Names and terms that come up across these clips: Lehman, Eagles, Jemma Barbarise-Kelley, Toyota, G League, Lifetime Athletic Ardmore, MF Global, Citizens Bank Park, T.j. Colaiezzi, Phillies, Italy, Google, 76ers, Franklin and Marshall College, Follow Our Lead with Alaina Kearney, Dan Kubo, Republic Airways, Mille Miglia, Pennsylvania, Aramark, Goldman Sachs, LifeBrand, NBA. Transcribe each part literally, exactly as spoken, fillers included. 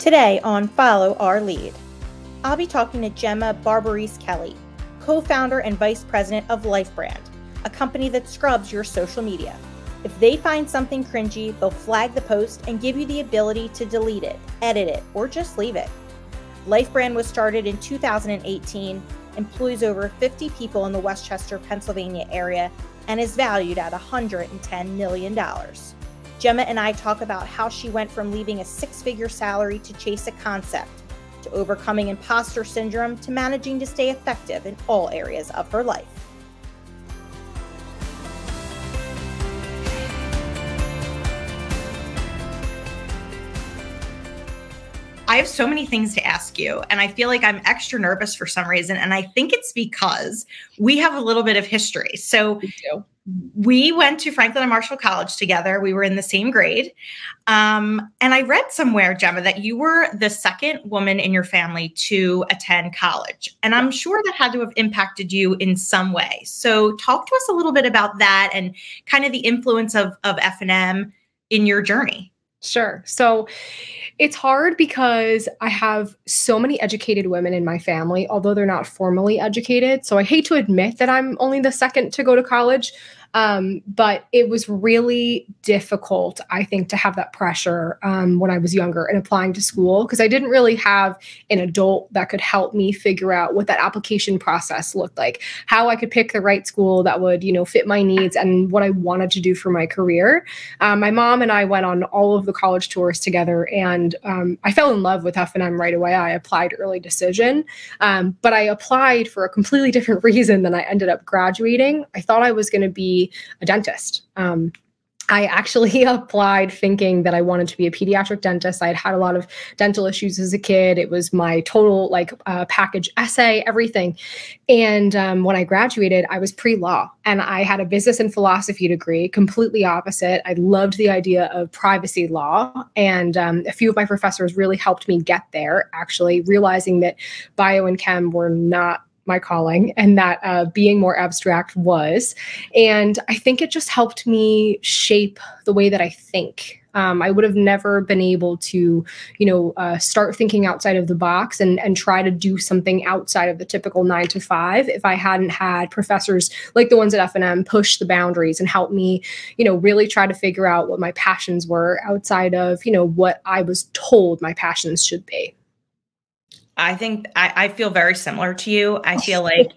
Today on Follow Our Lead, I'll be talking to Jemma Barbarise-Kelley, co-founder and vice president of LifeBrand, a company that scrubs your social media. If they find something cringy, they'll flag the post and give you the ability to delete it, edit it, or just leave it. LifeBrand was started in two thousand eighteen, employs over fifty people in the Westchester, Pennsylvania area, and is valued at one hundred ten million dollars. Jemma and I talk about how she went from leaving a six-figure salary to chase a concept, to overcoming imposter syndrome, to managing to stay effective in all areas of her life. I have so many things to ask you, and I feel like I'm extra nervous for some reason, and I think it's because we have a little bit of history. So we, we went to Franklin and Marshall College together. We were in the same grade, um, and I read somewhere, Jemma, that you were the second woman in your family to attend college, and I'm sure that had to have impacted you in some way. So talk to us a little bit about that and kind of the influence of, of F and M in your journey. Sure. So it's hard because I have so many educated women in my family, although they're not formally educated. So I hate to admit that I'm only the second to go to college. Um, but it was really difficult, I think, to have that pressure um, when I was younger and applying to school, because I didn't really have an adult that could help me figure out what that application process looked like, how I could pick the right school that would, you know, fit my needs and what I wanted to do for my career. Um, my mom and I went on all of the college tours together, and um, I fell in love with F and M right away. I applied early decision, um, but I applied for a completely different reason than I ended up graduating. I thought I was going to be a dentist. Um, I actually applied thinking that I wanted to be a pediatric dentist. I had had a lot of dental issues as a kid. It was my total like uh, package essay, everything. And um, when I graduated, I was pre-law, and I had a business and philosophy degree, completely opposite. I loved the idea of privacy law. And um, a few of my professors really helped me get there, actually realizing that bio and chem were not my calling, and that uh, being more abstract was. And I think it just helped me shape the way that I think. Um, I would have never been able to, you know, uh, start thinking outside of the box and, and try to do something outside of the typical nine to five if I hadn't had professors like the ones at F and M push the boundaries and help me, you know, really try to figure out what my passions were outside of, you know, what I was told my passions should be. I think I, I feel very similar to you. I feel like,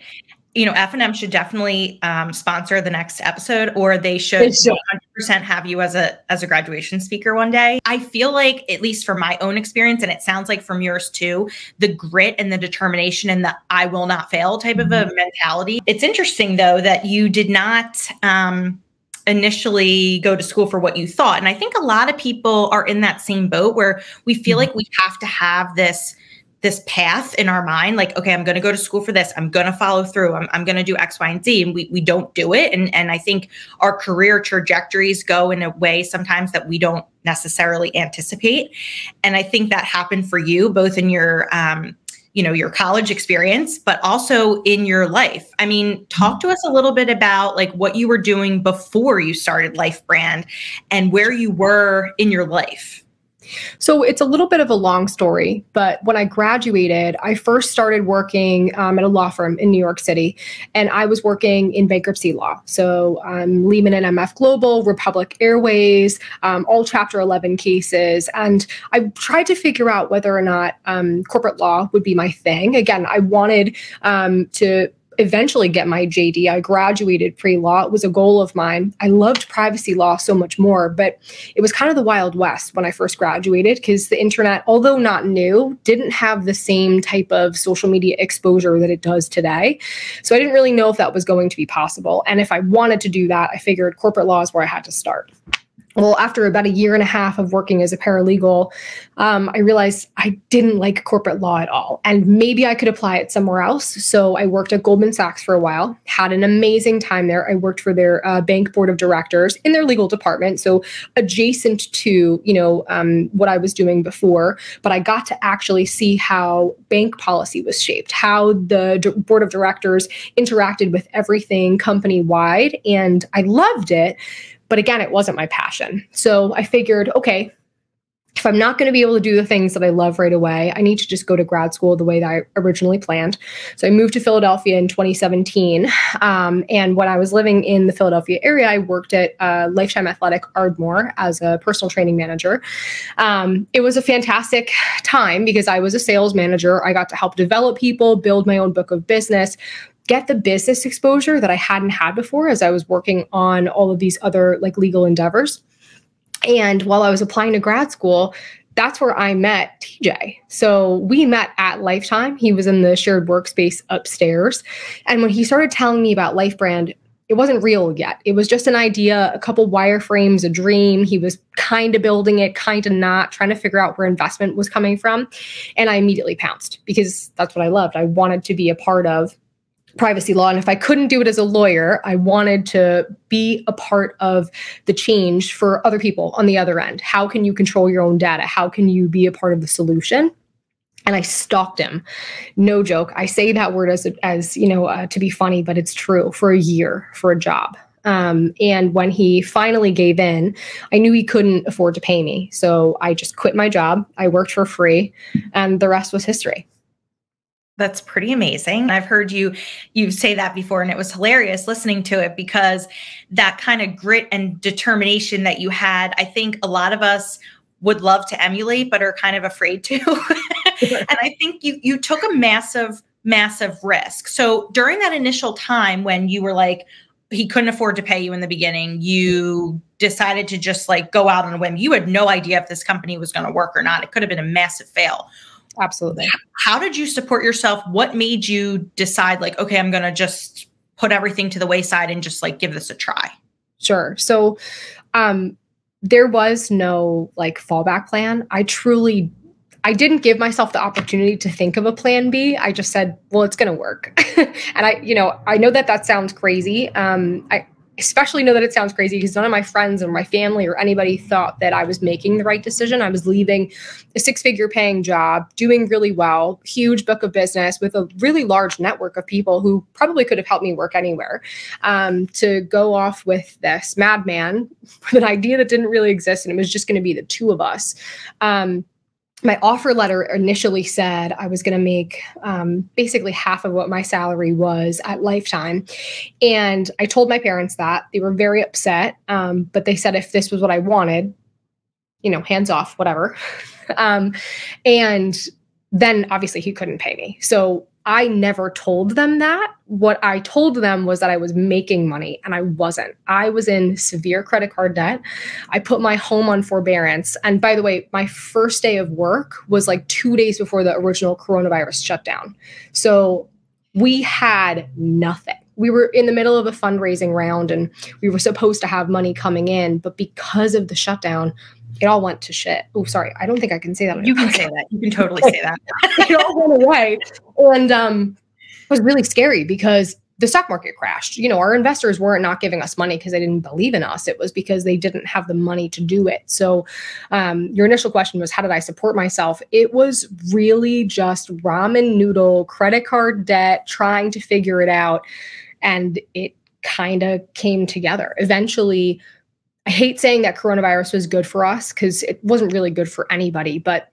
you know, F and M should definitely um, sponsor the next episode, or they should one hundred percent have you as a as a graduation speaker one day. I feel like, at least from my own experience, and it sounds like from yours too, the grit and the determination and the I will not fail type mm-hmm. of a mentality. It's interesting though that you did not um, initially go to school for what you thought. And I think a lot of people are in that same boat where we feel mm-hmm. like we have to have this this path in our mind, like, okay, I'm going to go to school for this. I'm going to follow through. I'm, I'm going to do X, Y, and Z. And we, we don't do it. And, and I think our career trajectories go in a way sometimes that we don't necessarily anticipate. And I think that happened for you both in your, um, you know, your college experience, but also in your life. I mean, talk to us a little bit about like what you were doing before you started LifeBrand and where you were in your life. So it's a little bit of a long story, but when I graduated, I first started working um, at a law firm in New York City, and I was working in bankruptcy law. So um, Lehman and M F Global, Republic Airways, um, all Chapter eleven cases. And I tried to figure out whether or not um, corporate law would be my thing. Again, I wanted um, to eventually get my J D. I graduated pre-law. It was a goal of mine. I loved privacy law so much more, but it was kind of the Wild West when I first graduated, because the internet, although not new, didn't have the same type of social media exposure that it does today. So I didn't really know if that was going to be possible. And if I wanted to do that, I figured corporate law is where I had to start. Well, after about a year and a half of working as a paralegal, um, I realized I didn't like corporate law at all, and maybe I could apply it somewhere else. So I worked at Goldman Sachs for a while, had an amazing time there. I worked for their uh, bank board of directors in their legal department, so adjacent to, you know, um, what I was doing before, but I got to actually see how bank policy was shaped, how the board of directors interacted with everything company-wide, and I loved it. But again, it wasn't my passion. So I figured, okay, if I'm not going to be able to do the things that I love right away, I need to just go to grad school the way that I originally planned. So I moved to Philadelphia in twenty seventeen. Um, and when I was living in the Philadelphia area, I worked at uh, Lifetime Athletic Ardmore as a personal training manager. Um, it was a fantastic time because I was a sales manager. I got to help develop people, build my own book of business, get the business exposure that I hadn't had before as I was working on all of these other like legal endeavors. And while I was applying to grad school, that's where I met T J. So we met at Lifetime. He was in the shared workspace upstairs. And when he started telling me about LifeBrand, it wasn't real yet. It was just an idea, a couple wireframes, a dream. He was kind of building it, kind of not, trying to figure out where investment was coming from. And I immediately pounced because that's what I loved. I wanted to be a part of privacy law. And if I couldn't do it as a lawyer, I wanted to be a part of the change for other people on the other end. How can you control your own data? How can you be a part of the solution? And I stalked him. No joke. I say that word as, as you know, uh, to be funny, but it's true, for a year, for a job. Um, and when he finally gave in, I knew he couldn't afford to pay me. So I just quit my job. I worked for free, and the rest was history. That's pretty amazing. I've heard you you say that before, and it was hilarious listening to it because that kind of grit and determination that you had, I think a lot of us would love to emulate, but are kind of afraid to. And I think you you took a massive, massive risk. So during that initial time when you were like, he couldn't afford to pay you in the beginning, you decided to just like go out on a whim. You had no idea if this company was going to work or not. It could have been a massive fail. Absolutely. How did you support yourself? What made you decide like, okay, I'm going to just put everything to the wayside and just like give this a try? Sure. So um, there was no like fallback plan. I truly, I didn't give myself the opportunity to think of a plan B. I just said, well, it's going to work. And I, you know, I know that that sounds crazy. Um, I especially know that it sounds crazy because none of my friends or my family or anybody thought that I was making the right decision. I was leaving a six-figure paying job, doing really well, huge book of business with a really large network of people who probably could have helped me work anywhere, um, to go off with this madman with an idea that didn't really exist. And it was just going to be the two of us. Um, My offer letter initially said I was going to make um, basically half of what my salary was at Lifetime. And I told my parents that. They were very upset, um, but they said if this was what I wanted, you know, hands off, whatever. um, and then obviously he couldn't pay me. So I never told them that. What I told them was that I was making money, and I wasn't. I was in severe credit card debt. I put my home on forbearance. And by the way, my first day of work was like two days before the original coronavirus shutdown. So we had nothing. We were in the middle of a fundraising round, and we were supposed to have money coming in, but because of the shutdown, it all went to shit. Oh, sorry. I don't think I can say that. You can say that. You can totally say that. It all went away. And um, it was really scary because the stock market crashed. You know, our investors weren't not giving us money because they didn't believe in us. It was because they didn't have the money to do it. So um, your initial question was, how did I support myself? It was really just ramen noodle, credit card debt, trying to figure it out. And it kind of came together. Eventually, I hate saying that coronavirus was good for us because it wasn't really good for anybody, but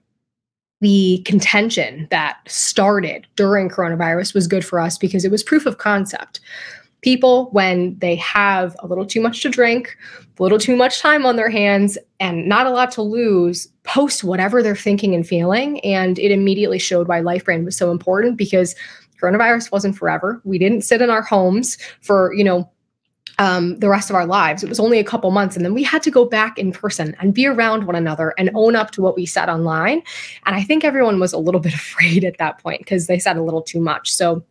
the contention that started during coronavirus was good for us because it was proof of concept. People, when they have a little too much to drink, a little too much time on their hands, and not a lot to lose, post whatever they're thinking and feeling. And it immediately showed why LifeBrand was so important, because coronavirus wasn't forever. We didn't sit in our homes for, you know, Um, the rest of our lives. It was only a couple months, and then we had to go back in person and be around one another and own up to what we said online. And I think everyone was a little bit afraid at that point because they said a little too much. So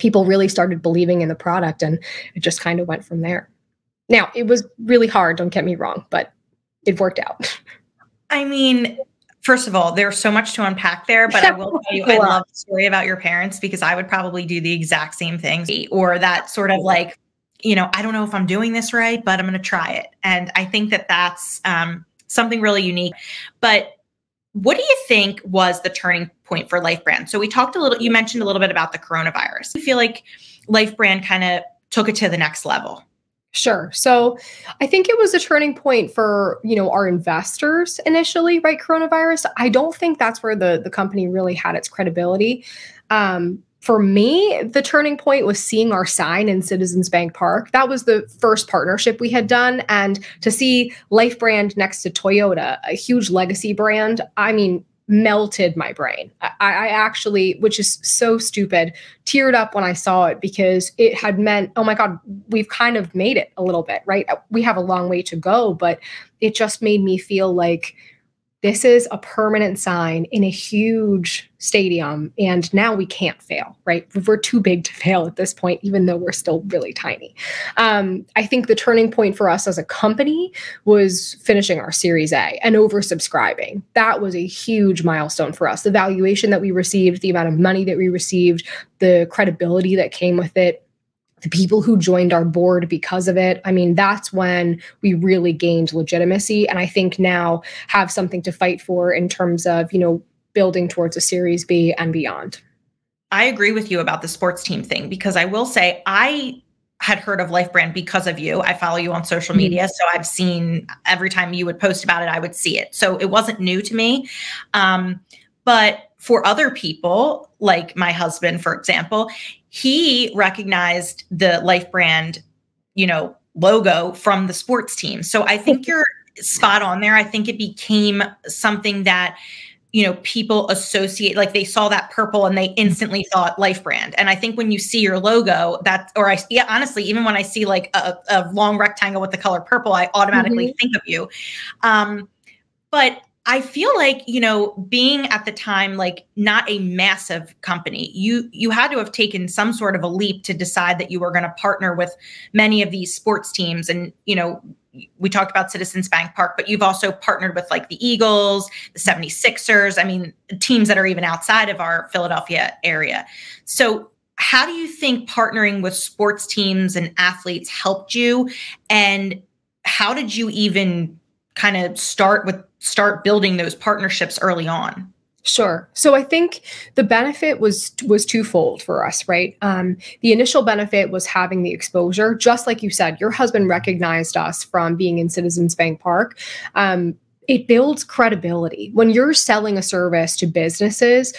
people really started believing in the product, and it just kind of went from there. Now, it was really hard, don't get me wrong, but it worked out. I mean, first of all, there's so much to unpack there, but I will tell you, I love the story about your parents because I would probably do the exact same things, or that sort of like, you know, I don't know if I'm doing this right, but I'm going to try it. And I think that that's um, something really unique. But what do you think was the turning point for LifeBrand? So we talked a little, you mentioned a little bit about the coronavirus. I feel like LifeBrand kind of took it to the next level. Sure. So I think it was a turning point for, you know, our investors initially, right? Coronavirus. I don't think that's where the, the company really had its credibility. Um, for me, the turning point was seeing our sign in Citizens Bank Park. That was the first partnership we had done. And to see LifeBrand next to Toyota, a huge legacy brand, I mean, melted my brain. I, I actually, which is so stupid, teared up when I saw it because it had meant, oh my God, we've kind of made it a little bit, right? We have a long way to go, but it just made me feel like this is a permanent sign in a huge stadium and now we can't fail, right? We're too big to fail at this point, even though we're still really tiny. Um, I think the turning point for us as a company was finishing our Series A and oversubscribing. That was a huge milestone for us. The valuation that we received, the amount of money that we received, the credibility that came with it, the people who joined our board because of it. I mean, that's when we really gained legitimacy. And I think now have something to fight for in terms of, you know, building towards a Series B and beyond. I agree with you about the sports team thing, because I will say I had heard of LifeBrand because of you. I follow you on social media. So I've seen every time you would post about it, I would see it. So it wasn't new to me. Um, but for other people, like my husband, for example, he recognized the LifeBrand, you know, logo from the sports team. So I think you're spot on there. I think it became something that, you know, people associate, like they saw that purple and they instantly thought LifeBrand. And I think when you see your logo, that, or I, yeah, honestly, even when I see like a, a long rectangle with the color purple, I automatically mm-hmm. think of you. Um, but I feel like, you know, being at the time, like not a massive company, you you had to have taken some sort of a leap to decide that you were going to partner with many of these sports teams. And, you know, we talked about Citizens Bank Park, but you've also partnered with like the Eagles, the seventy-sixers. I mean, teams that are even outside of our Philadelphia area. So how do you think partnering with sports teams and athletes helped you? And how did you even kind of start with start building those partnerships early on? Sure. So I think the benefit was was twofold for us, right? Um, the initial benefit was having the exposure. Just like you said, your husband recognized us from being in Citizens Bank Park. Um, it builds credibility. When you're selling a service to businesses,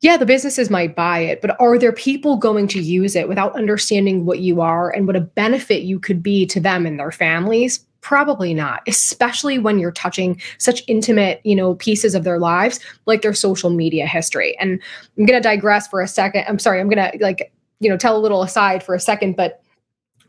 yeah, the businesses might buy it, but are there people going to use it without understanding what you are and what a benefit you could be to them and their families? Probably not, especially when you're touching such intimate, you know, pieces of their lives, like their social media history. And I'm going to digress for a second. I'm sorry, I'm going to like, you know, tell a little aside for a second, but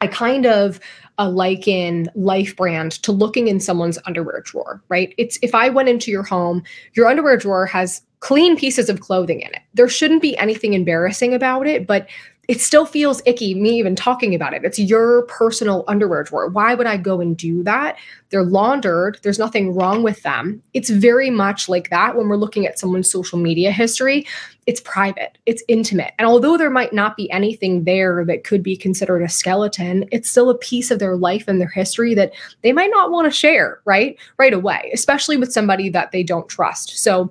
I kind of uh, liken LifeBrand to looking in someone's underwear drawer, right? It's if I went into your home, your underwear drawer has clean pieces of clothing in it. There shouldn't be anything embarrassing about it, but it still feels icky, me even talking about it. It's your personal underwear drawer. Why would I go and do that? They're laundered. There's nothing wrong with them. It's very much like that when we're looking at someone's social media history. It's private. It's intimate. And although there might not be anything there that could be considered a skeleton, it's still a piece of their life and their history that they might not want to share, right? Right away, especially with somebody that they don't trust. So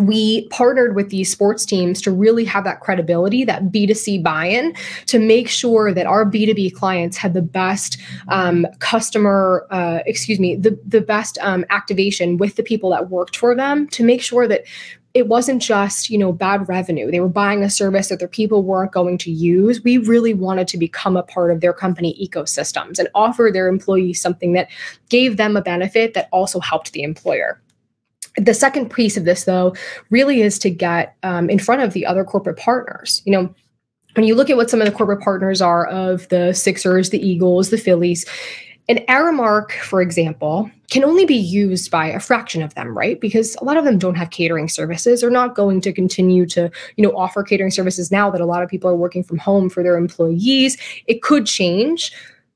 we partnered with these sports teams to really have that credibility, that B two C buy-in, to make sure that our B two B clients had the best um, customer, uh, excuse me, the, the best um, activation with the people that worked for them, to make sure that it wasn't just, you know, bad revenue. They were buying a service that their people weren't going to use. We really wanted to become a part of their company ecosystems and offer their employees something that gave them a benefit that also helped the employer. The second piece of this, though, really is to get um, in front of the other corporate partners. You know, when you look at what some of the corporate partners are of the Sixers, the Eagles, the Phillies, an Aramark, for example, can only be used by a fraction of them, right? Because a lot of them don't have catering services, or not going to continue to, you know, offer catering services now that a lot of people are working from home for their employees. It could change.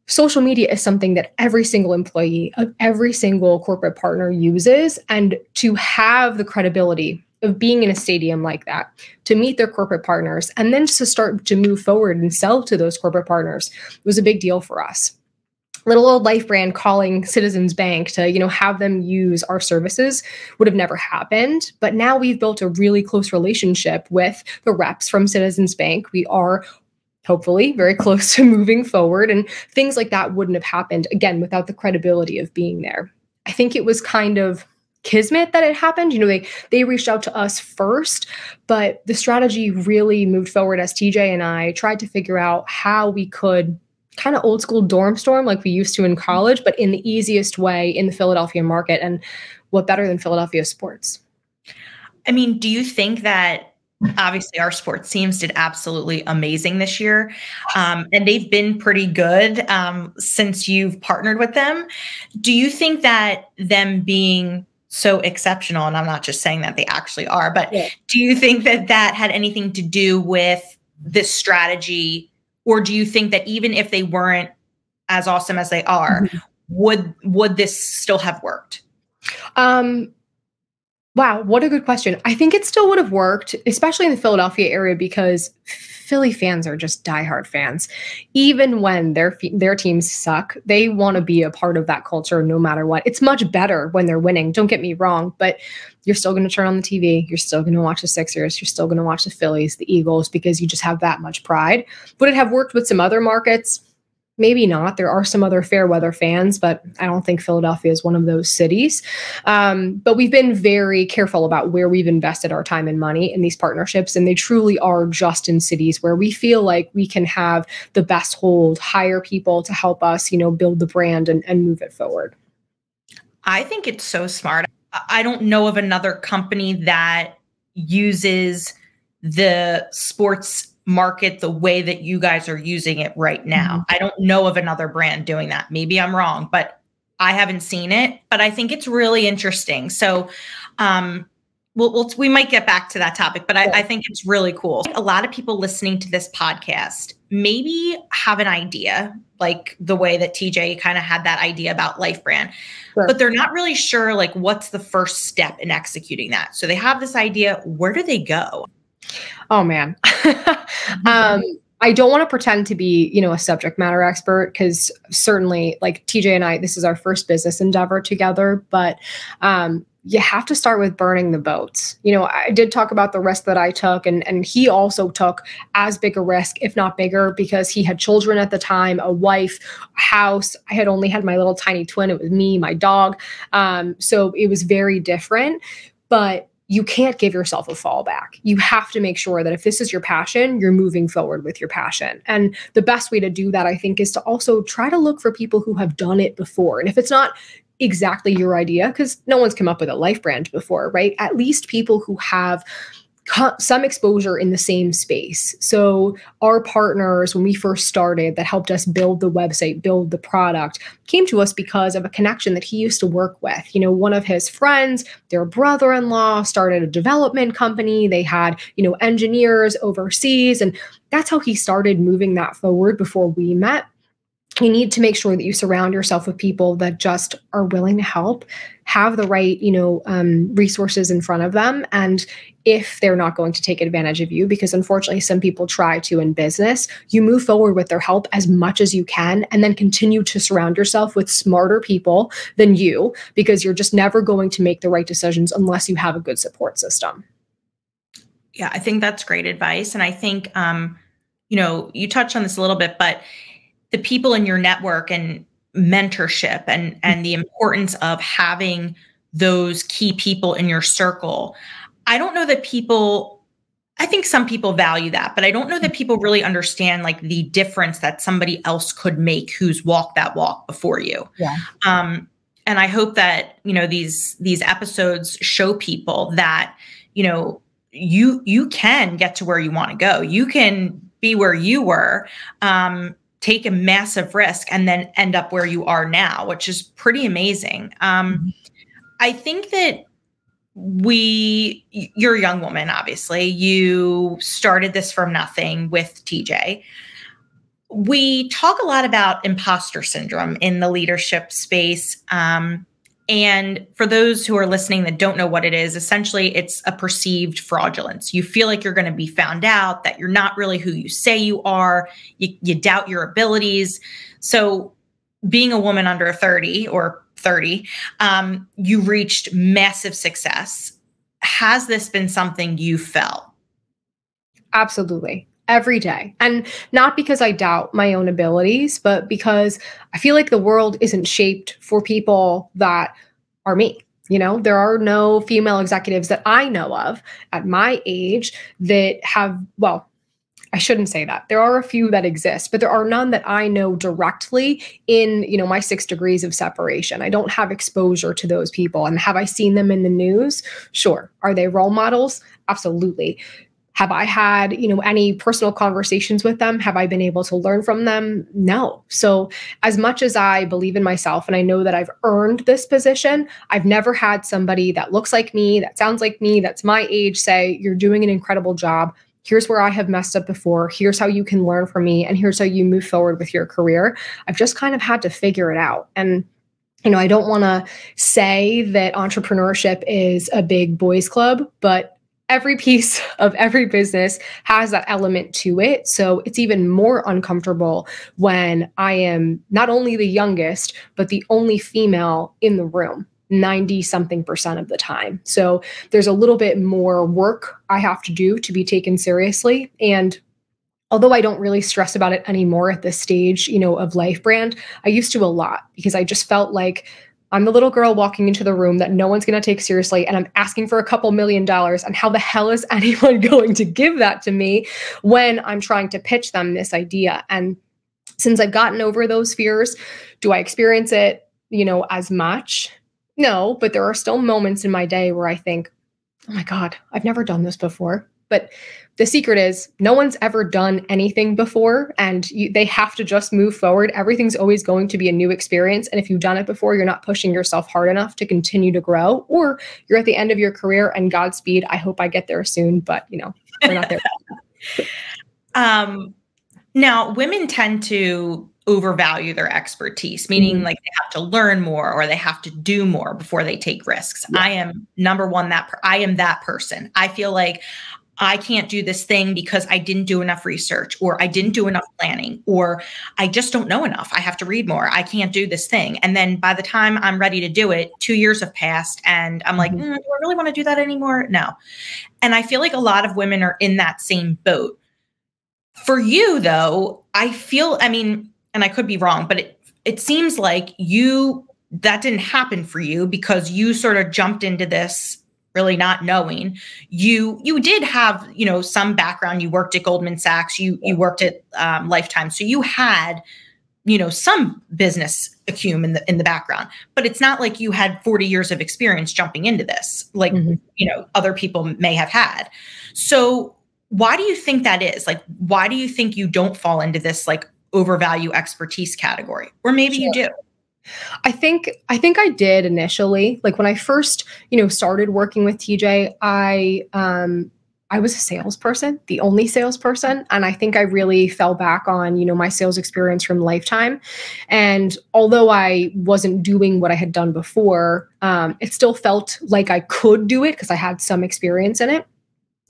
Social media is something that every single employee of every single corporate partner uses, and to have the credibility of being in a stadium like that, to meet their corporate partners, and then just to start to move forward and sell to those corporate partners was a big deal for us. Little old LifeBrand calling Citizens Bank to, you know, have them use our services would have never happened. But now we've built a really close relationship with the reps from Citizens Bank. We are hopefully very close to moving forward. And things like that wouldn't have happened, again, without the credibility of being there. I think it was kind of kismet that it happened. You know, they they reached out to us first, but the strategy really moved forward as T J and I tried to figure out how we could kind of old school dorm storm like we used to in college, but in the easiest way in the Philadelphia market. And what better than Philadelphia sports? I mean, do you think that obviously our sports teams did absolutely amazing this year, um, and they've been pretty good um, since you've partnered with them. Do you think that them being so exceptional, and I'm not just saying that they actually are, but yeah. do you think that that had anything to do with this strategy? Or do you think that even if they weren't as awesome as they are, mm-hmm. would would this still have worked? Um. Wow, what a good question. I think it still would have worked, especially in the Philadelphia area, because Philly fans are just diehard fans. Even when their their teams suck, they want to be a part of that culture no matter what. It's much better when they're winning, don't get me wrong, but you're still going to turn on the T V, you're still going to watch the Sixers, you're still going to watch the Phillies, the Eagles, because you just have that much pride. Would it have worked with some other markets? Maybe not. There are some other fair weather fans, but I don't think Philadelphia is one of those cities. Um, but we've been very careful about where we've invested our time and money in these partnerships. And they truly are just in cities where we feel like we can have the best hold, hire people to help us, you know, build the brand and, and move it forward. I think it's so smart. I don't know of another company that uses the sports market the way that you guys are using it right now. I don't know of another brand doing that. Maybe I'm wrong, but I haven't seen it, but I think it's really interesting. So um, we'll, we'll, we might get back to that topic, but I, I think it's really cool. A lot of people listening to this podcast maybe have an idea, like the way that T J kind of had that idea about LifeBrand, sure. but they're not really sure like what's the first step in executing that. So they have this idea, where do they go? Oh man. um, I don't want to pretend to be, you know, a subject matter expert, because certainly like T J and I, this is our first business endeavor together, but, um, you have to start with burning the boats. You know, I did talk about the risk that I took, and, and he also took as big a risk, if not bigger, because he had children at the time, a wife, a house. I had only had my little tiny twin. It was me, my dog. Um, so it was very different, but you can't give yourself a fallback. You have to make sure that if this is your passion, you're moving forward with your passion. And the best way to do that, I think, is to also try to look for people who have done it before. And if it's not exactly your idea, because no one's come up with a LifeBrand before, right? At least people who have some exposure in the same space. So our partners, when we first started, that helped us build the website, build the product, came to us because of a connection that he used to work with. You know, one of his friends, their brother-in-law started a development company. They had, you know, engineers overseas, and that's how he started moving that forward before we met. You need to make sure that you surround yourself with people that just are willing to help, have the right, you know, um, resources in front of them. And if they're not going to take advantage of you, because unfortunately some people try to in business, you move forward with their help as much as you can, and then continue to surround yourself with smarter people than you, because you're just never going to make the right decisions unless you have a good support system. Yeah, I think that's great advice. And I think, um, you know, you touched on this a little bit, but the people in your network and mentorship and, and the importance of having those key people in your circle. I don't know that people, I think some people value that, but I don't know that people really understand like the difference that somebody else could make who's walked that walk before you. Yeah. Um, and I hope that, you know, these, these episodes show people that, you know, you, you can get to where you want to go. You can be where you were, um, take a massive risk and then end up where you are now, which is pretty amazing. Um, I think that we, you're a young woman, obviously. You started this from nothing with T J. We talk a lot about imposter syndrome in the leadership space. Um, and for those who are listening that don't know what it is, essentially it's a perceived fraudulence. You feel like you're going to be found out, that you're not really who you say you are. You, you doubt your abilities. So being a woman under thirty or thirty, um, you reached massive success. Has this been something you felt? Absolutely. every day. And not because I doubt my own abilities, but because I feel like the world isn't shaped for people that are me. You know, there are no female executives that I know of at my age that have, well, I shouldn't say that. There are a few that exist, but there are none that I know directly in, you know, my six degrees of separation. I don't have exposure to those people. And have I seen them in the news? Sure. Are they role models? Absolutely. Have I had, you know, any personal conversations with them? Have I been able to learn from them? No. So as much as I believe in myself and I know that I've earned this position, I've never had somebody that looks like me, that sounds like me, that's my age say, you're doing an incredible job. Here's where I have messed up before. Here's how you can learn from me. And here's how you move forward with your career. I've just kind of had to figure it out. And you know, I don't want to say that entrepreneurship is a big boys club, but every piece of every business has that element to it. So it's even more uncomfortable when I am not only the youngest, but the only female in the room, ninety something percent of the time. So there's a little bit more work I have to do to be taken seriously. And although I don't really stress about it anymore at this stage, you know, of LifeBrand, I used to a lot because I just felt like I'm the little girl walking into the room that no one's going to take seriously, and I'm asking for a couple million dollars, and how the hell is anyone going to give that to me when I'm trying to pitch them this idea? And since I've gotten over those fears, do I experience it, you know, as much? No, but there are still moments in my day where I think, oh my God, I've never done this before. But the secret is no one's ever done anything before, and you, they have to just move forward. Everything's always going to be a new experience. And if you've done it before, you're not pushing yourself hard enough to continue to grow, or you're at the end of your career, and Godspeed. I hope I get there soon, but you know, we're not there. um, now, women tend to overvalue their expertise, meaning mm-hmm. like they have to learn more or they have to do more before they take risks. Yeah. I am number one, that per- I am that person. I feel like I can't do this thing because I didn't do enough research, or I didn't do enough planning, or I just don't know enough. I have to read more. I can't do this thing. And then by the time I'm ready to do it, two years have passed and I'm like, mm, do I really want to do that anymore? No. And I feel like a lot of women are in that same boat. For you though, I feel, I mean, and I could be wrong, but it, it seems like you, that didn't happen for you because you sort of jumped into this really not knowing. You you did have, you know, some background. You worked at Goldman Sachs, you you worked at um, Lifetime. So you had, you know, some business acumen in the in the background, but it's not like you had forty years of experience jumping into this, like, mm-hmm. you know, other people may have had. So why do you think that is? Like, why do you think you don't fall into this like overvalue expertise category? Or maybe sure. you do. I think, I think I did initially, like when I first, you know, started working with T J, I, um, I was a salesperson, the only salesperson. And I think I really fell back on, you know, my sales experience from Lifetime. And although I wasn't doing what I had done before, um, it still felt like I could do it because I had some experience in it.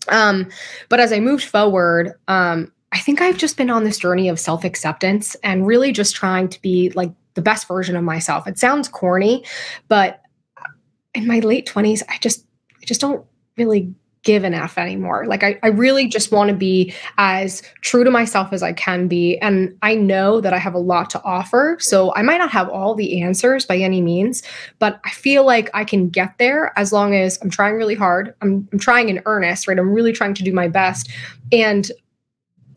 Um, but as I moved forward, um, I think I've just been on this journey of self-acceptance and really just trying to be like the best version of myself. It sounds corny, but in my late twenties, I just, I just don't really give an F anymore. Like I, I really just want to be as true to myself as I can be. And I know that I have a lot to offer. So I might not have all the answers by any means, but I feel like I can get there as long as I'm trying really hard. I'm, I'm trying in earnest, right? I'm really trying to do my best. And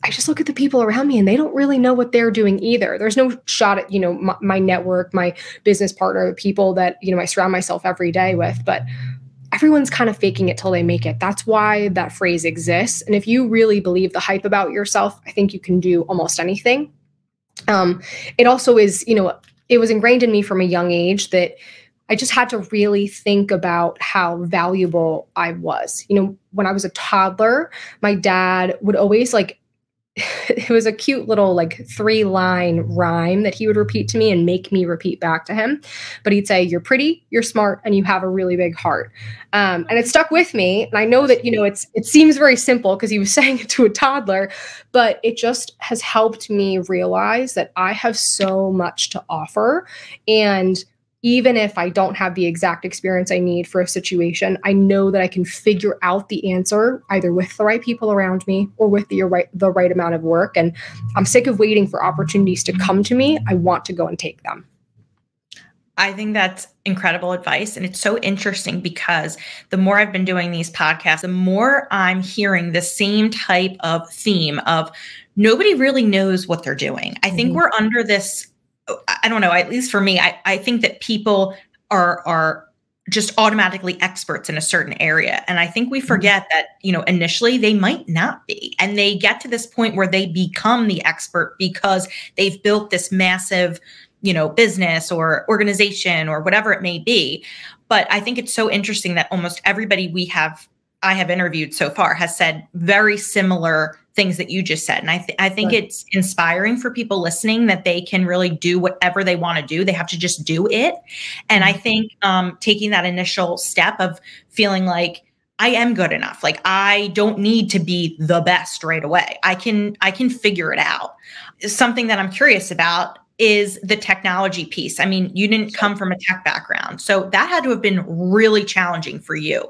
I just look at the people around me and they don't really know what they're doing either. There's no shot at, you know, my, my network, my business partner, the people that, you know, I surround myself every day with, but everyone's kind of faking it till they make it. That's why that phrase exists. And if you really believe the hype about yourself, I think you can do almost anything. Um, it also is, you know, it was ingrained in me from a young age that I just had to really think about how valuable I was. You know, when I was a toddler, my dad would always like, it was a cute little like three line rhyme that he would repeat to me and make me repeat back to him. But he'd say, you're pretty, you're smart, and you have a really big heart. Um, and it stuck with me. And I know that, you know, it's, it seems very simple because he was saying it to a toddler, but it just has helped me realize that I have so much to offer. And even if I don't have the exact experience I need for a situation, I know that I can figure out the answer either with the right people around me or with the right, the right amount of work. And I'm sick of waiting for opportunities to come to me. I want to go and take them. I think that's incredible advice. And it's so interesting because the more I've been doing these podcasts, the more I'm hearing the same type of theme of nobody really knows what they're doing. I think mm-hmm. we're under this, I don't know, at least for me, I, I think that people are, are just automatically experts in a certain area. And I think we forget that, you know, initially they might not be, and they get to this point where they become the expert because they've built this massive, you know, business or organization or whatever it may be. But I think it's so interesting that almost everybody we have, I have interviewed so far has said very similar things that you just said. And I, th I think right. it's inspiring for people listening that they can really do whatever they want to do. They have to just do it. And mm-hmm. I think um, taking that initial step of feeling like I am good enough, like I don't need to be the best right away. I can, I can figure it out. Something that I'm curious about is the technology piece. I mean, you didn't come from a tech background, so that had to have been really challenging for you.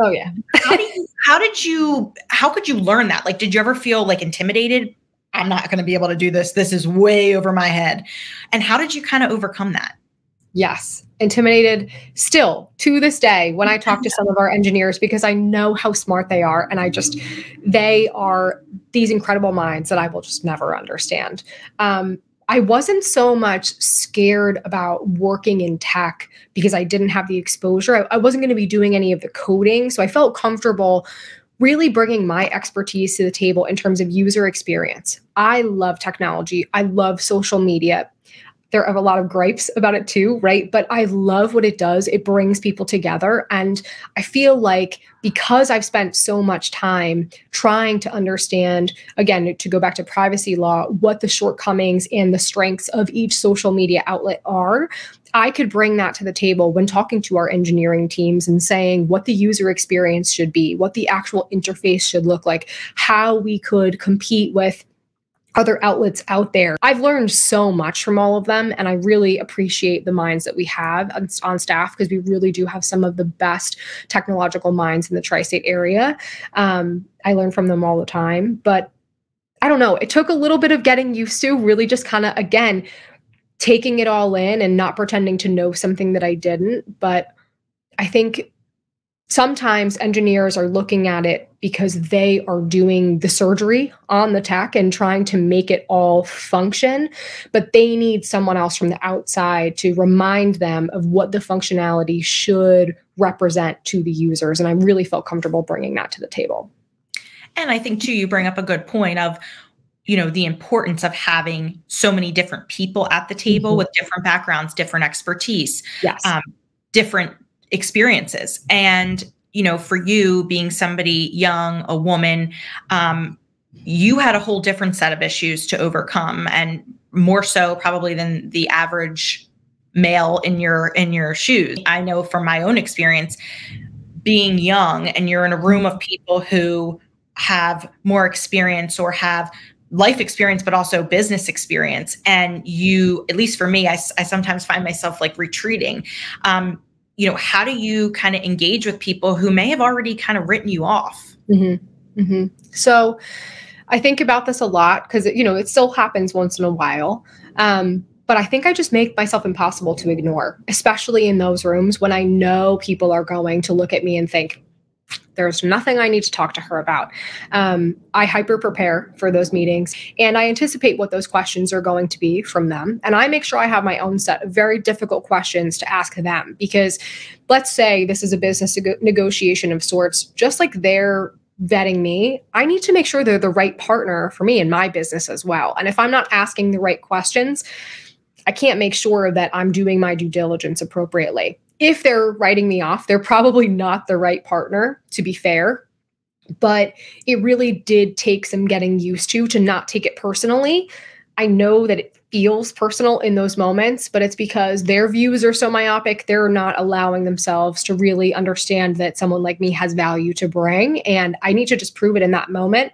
Oh yeah. how, do you, how did you, how could you learn that? Like, did you ever feel like intimidated? I'm not going to be able to do this. This is way over my head. And how did you kind of overcome that? Yes. Intimidated still to this day when I talk to some of our engineers, because I know how smart they are. And I just, they are these incredible minds that I will just never understand. Um, I wasn't so much scared about working in tech because I didn't have the exposure. I, I wasn't going to be doing any of the coding. So I felt comfortable really bringing my expertise to the table in terms of user experience. I love technology. I love social media. There are a lot of gripes about it too, right? But I love what it does. It brings people together. And I feel like because I've spent so much time trying to understand, again, to go back to privacy law, what the shortcomings and the strengths of each social media outlet are, I could bring that to the table when talking to our engineering teams and saying what the user experience should be, what the actual interface should look like, how we could compete with other outlets out there. I've learned so much from all of them, and I really appreciate the minds that we have on, on staff, because we really do have some of the best technological minds in the tri-state area. Um, I learn from them all the time, but I don't know, it took a little bit of getting used to, really just kind of, again, taking it all in and not pretending to know something that I didn't. But I think sometimes engineers are looking at it because they are doing the surgery on the tech and trying to make it all function, but they need someone else from the outside to remind them of what the functionality should represent to the users. And I really felt comfortable bringing that to the table. And I think too, you bring up a good point of, you know, the importance of having so many different people at the table mm-hmm. with different backgrounds, different expertise, yes. um, different experiences. And, you know, for you being somebody young, a woman, um, you had a whole different set of issues to overcome, and more so probably than the average male in your, in your shoes. I know from my own experience, being young and you're in a room of people who have more experience or have life experience, but also business experience. And you, at least for me, I, I sometimes find myself like retreating, um, you know, how do you kind of engage with people who may have already kind of written you off? Mm-hmm. Mm-hmm. So I think about this a lot because, you know, it still happens once in a while. Um, but I think I just make myself impossible to ignore, especially in those rooms when I know people are going to look at me and think, there's nothing I need to talk to her about. Um, I hyper prepare for those meetings, and I anticipate what those questions are going to be from them. And I make sure I have my own set of very difficult questions to ask them, because let's say this is a business neg negotiation of sorts, just like they're vetting me, I need to make sure they're the right partner for me and my business as well. And if I'm not asking the right questions, I can't make sure that I'm doing my due diligence appropriately. If they're writing me off, they're probably not the right partner, to be fair. But it really did take some getting used to, to not take it personally. I know that it feels personal in those moments, but it's because their views are so myopic, they're not allowing themselves to really understand that someone like me has value to bring. And I need to just prove it in that moment.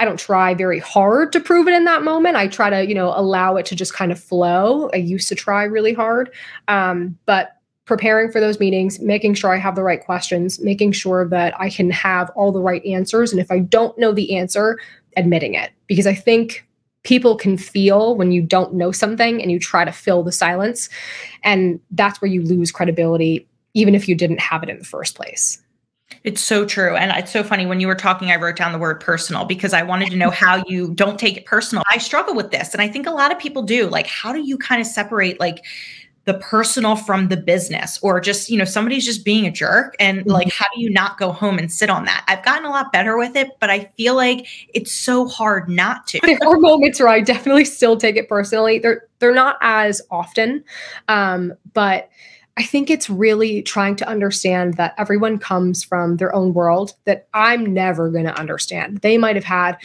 I don't try very hard to prove it in that moment. I try to, you know, allow it to just kind of flow. I used to try really hard, um, but preparing for those meetings, making sure I have the right questions, making sure that I can have all the right answers. And if I don't know the answer, admitting it, because I think people can feel when you don't know something and you try to fill the silence. And that's where you lose credibility, even if you didn't have it in the first place. It's so true. And it's so funny. When you were talking, I wrote down the word personal because I wanted to know how you don't take it personal. I struggle with this. And I think a lot of people do. Like, how do you kind of separate like the personal from the business, or just, you know, somebody's just being a jerk, and like, how do you not go home and sit on that? I've gotten a lot better with it, but I feel like it's so hard not to. There are moments where I definitely still take it personally. They're, they're not as often, um, but I think it's really trying to understand that everyone comes from their own world that I'm never going to understand. They might have had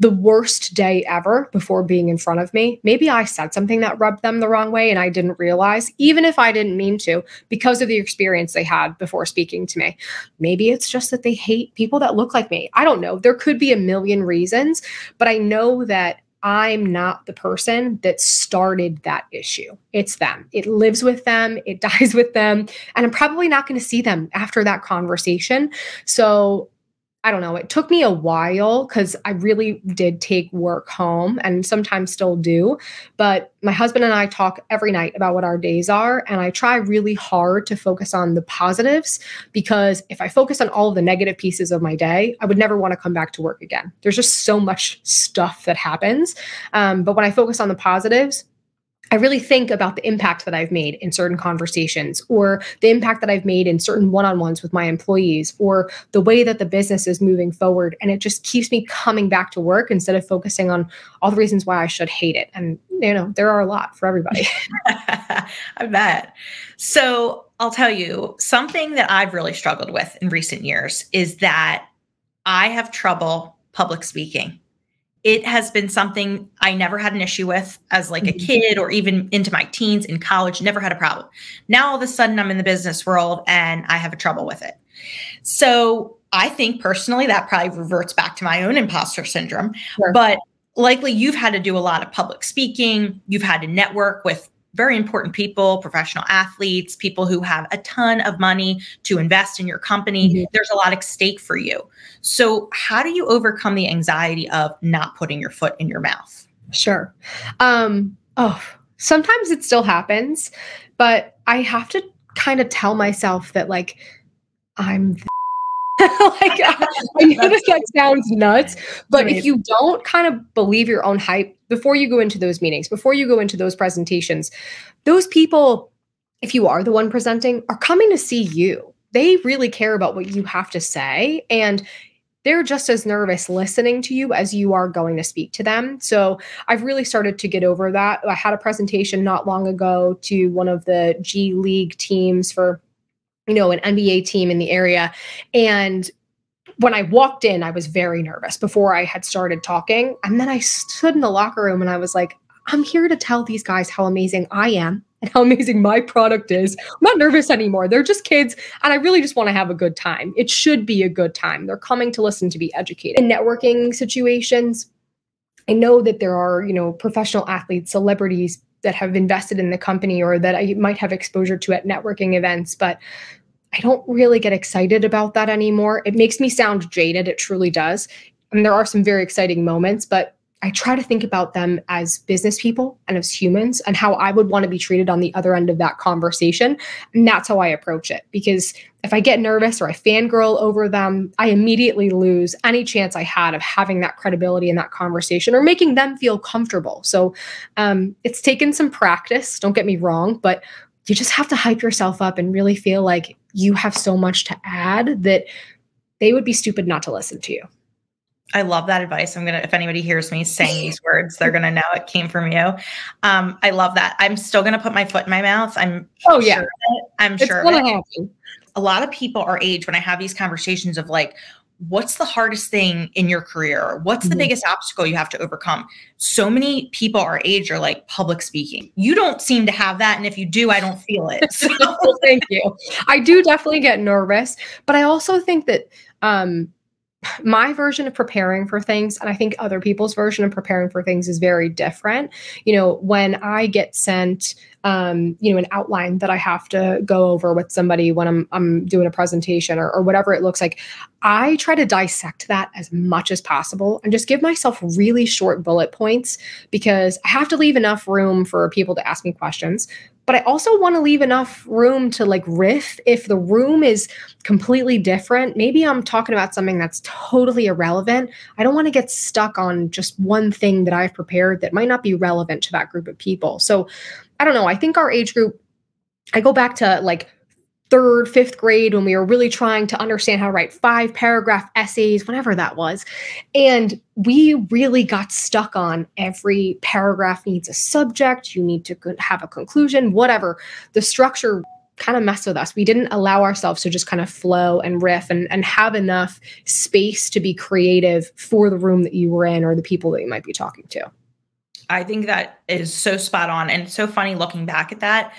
the worst day ever before being in front of me. Maybe I said something that rubbed them the wrong way and I didn't realize, even if I didn't mean to, because of the experience they had before speaking to me. Maybe it's just that they hate people that look like me. I don't know. There could be a million reasons, but I know that I'm not the person that started that issue. It's them. It lives with them. It dies with them. And I'm probably not going to see them after that conversation. So I don't know. It took me a while because I really did take work home and sometimes still do. But my husband and I talk every night about what our days are. And I try really hard to focus on the positives, because if I focus on all of the negative pieces of my day, I would never want to come back to work again. There's just so much stuff that happens. Um, but when I focus on the positives, I really think about the impact that I've made in certain conversations, or the impact that I've made in certain one-on-ones with my employees, or the way that the business is moving forward. And it just keeps me coming back to work instead of focusing on all the reasons why I should hate it. And, you know, there are a lot for everybody. I bet. So I'll tell you something that I've really struggled with in recent years is that I have trouble public speaking. It has been something I never had an issue with as like a kid or even into my teens in college, never had a problem. Now all of a sudden I'm in the business world and I have a trouble with it. So I think personally that probably reverts back to my own imposter syndrome, sure. But likely you've had to do a lot of public speaking. You've had to network with very important people, professional athletes, people who have a ton of money to invest in your company. Mm-hmm. There's a lot at stake for you. So how do you overcome the anxiety of not putting your foot in your mouth? Sure. Um, oh, sometimes it still happens, but I have to kind of tell myself that like, I'm the like, I, I know that, that sounds nuts, but if you don't kind of believe your own hype before you go into those meetings, before you go into those presentations, those people, if you are the one presenting, are coming to see you. They really care about what you have to say. And they're just as nervous listening to you as you are going to speak to them. So I've really started to get over that. I had a presentation not long ago to one of the G League teams for, you know, an N B A team in the area. And when I walked in, I was very nervous before I had started talking. And then I stood in the locker room and I was like, I'm here to tell these guys how amazing I am and how amazing my product is. I'm not nervous anymore. They're just kids. And I really just want to have a good time. It should be a good time. They're coming to listen, to be educated. In networking situations, I know that there are, you know, professional athletes, celebrities that have invested in the company or that I might have exposure to at networking events, but I don't really get excited about that anymore. It makes me sound jaded. It truly does. And there are some very exciting moments, but I try to think about them as business people and as humans and how I would want to be treated on the other end of that conversation. And that's how I approach it. Because if I get nervous or I fangirl over them, I immediately lose any chance I had of having that credibility in that conversation or making them feel comfortable. So um, it's taken some practice, don't get me wrong, but you just have to hype yourself up and really feel like you have so much to add that they would be stupid not to listen to you. I love that advice. I'm going to, if anybody hears me saying these words, they're going to know it came from you. Um, I love that. I'm still going to put my foot in my mouth. I'm oh, sure yeah. I'm it's sure. Gonna happen. A lot of people our age, when I have these conversations of like, what's the hardest thing in your career? What's the mm-hmm. biggest obstacle you have to overcome? So many people our age are like public speaking. You don't seem to have that. And if you do, I don't feel it. So. Well, thank you. I do definitely get nervous, but I also think that, um, my version of preparing for things, and I think other people's version of preparing for things, is very different. You know, when I get sent, um, you know, an outline that I have to go over with somebody when I'm, I'm doing a presentation or, or whatever it looks like, I try to dissect that as much as possible and just give myself really short bullet points, because I have to leave enough room for people to ask me questions. But I also want to leave enough room to like riff. If the room is completely different, maybe I'm talking about something that's totally irrelevant. I don't want to get stuck on just one thing that I've prepared that might not be relevant to that group of people. So I don't know. I think our age group, I go back to like third, fifth grade when we were really trying to understand how to write five paragraph essays, whatever that was. And we really got stuck on every paragraph needs a subject. You need to have a conclusion, whatever. The structure kind of messed with us. We didn't allow ourselves to just kind of flow and riff and, and have enough space to be creative for the room that you were in or the people that you might be talking to. I think that is so spot on. And it's so funny looking back at that.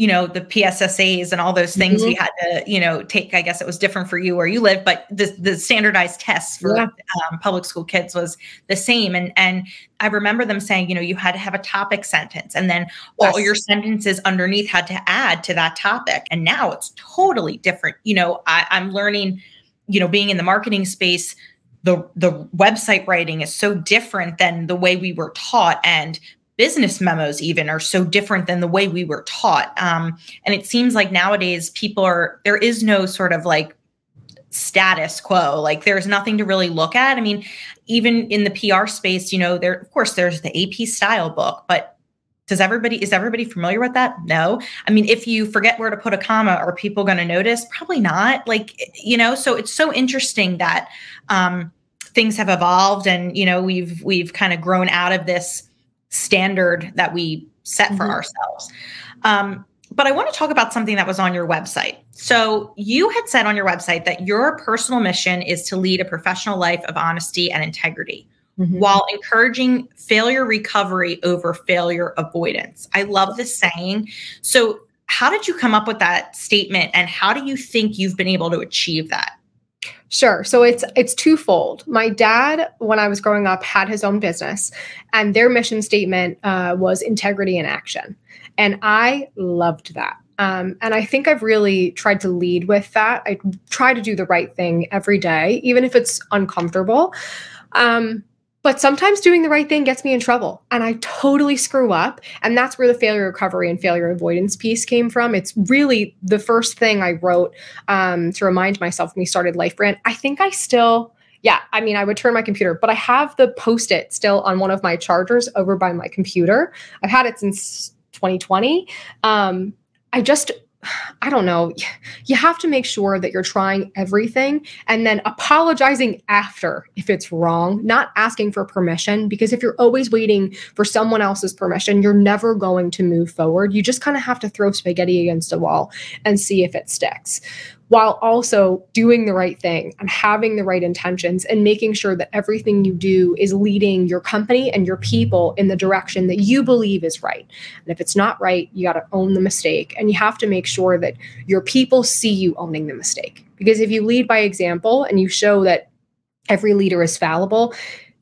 You know, the P S S As and all those things mm-hmm. we had to, you know, take. I guess it was different for you where you live, but the, the standardized tests for yeah. um, public school kids was the same. And and I remember them saying, you know, you had to have a topic sentence, and then yes. all your sentences underneath had to add to that topic. And now it's totally different. You know, I, I'm learning, you know, being in the marketing space, the the website writing is so different than the way we were taught, and business memos even are so different than the way we were taught. Um, and it seems like nowadays people are, there is no sort of like status quo, like there's nothing to really look at. I mean, even in the P R space, you know, there, of course there's the A P style book, but does everybody, is everybody familiar with that? No. I mean, if you forget where to put a comma, are people going to notice? Probably not. Like, you know, so it's so interesting that um, things have evolved and, you know, we've, we've kind of grown out of this standard that we set for mm-hmm. ourselves. Um, but I want to talk about something that was on your website. So you had said on your website that your personal mission is to lead a professional life of honesty and integrity mm-hmm. while encouraging failure recovery over failure avoidance. I love this saying. So how did you come up with that statement, and how do you think you've been able to achieve that? Sure. So it's it's twofold. My dad, when I was growing up, had his own business, and their mission statement uh, was integrity in action. And I loved that. Um, and I think I've really tried to lead with that. I try to do the right thing every day, even if it's uncomfortable. Um, but sometimes doing the right thing gets me in trouble, and I totally screw up. And that's where the failure recovery and failure avoidance piece came from. It's really the first thing I wrote um, to remind myself when we started LifeBrand. I think I still, yeah, I mean, I would turn my computer, but I have the post-it still on one of my chargers over by my computer. I've had it since twenty twenty. Um, I just... I don't know. You have to make sure that you're trying everything and then apologizing after if it's wrong, not asking for permission, because if you're always waiting for someone else's permission, you're never going to move forward. You just kind of have to throw spaghetti against the wall and see if it sticks, while also doing the right thing and having the right intentions and making sure that everything you do is leading your company and your people in the direction that you believe is right. And if it's not right, you got to own the mistake, and you have to make sure that your people see you owning the mistake. Because if you lead by example and you show that every leader is fallible,